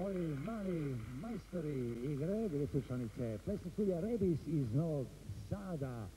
Olimani majstori igre, bili su članice Plesne studija Rebis iz Novog Sada.